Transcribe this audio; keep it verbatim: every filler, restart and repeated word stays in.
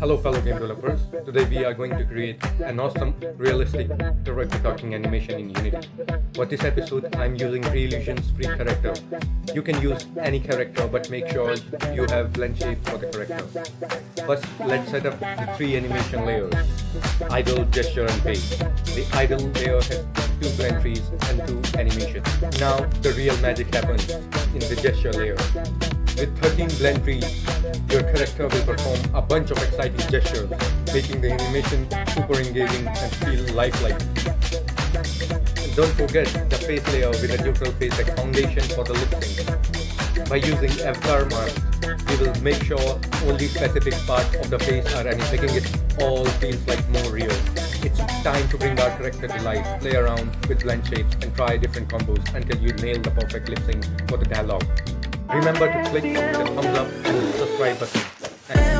Hello fellow game developers, today we are going to create an awesome realistic character talking animation in Unity. For this episode I'm using Reallusion's free character. You can use any character but make sure you have blend shape for the character. First let's set up the three animation layers, idle, gesture and face. The idle layer has two blend trees and two animations. Now the real magic happens in the gesture layer. With thirteen blend trees, your character will perform a bunch of exciting gestures, making the animation super engaging and feel lifelike. And don't forget the face layer with a neutral face as foundation for the lip sync. By using F R masks, we will make sure only specific parts of the face are animated, making it all feels like more real. It's time to bring our character to life, play around with blend shapes and try different combos until you nail the perfect lip sync for the dialogue. Remember to click the thumbs up and subscribe button.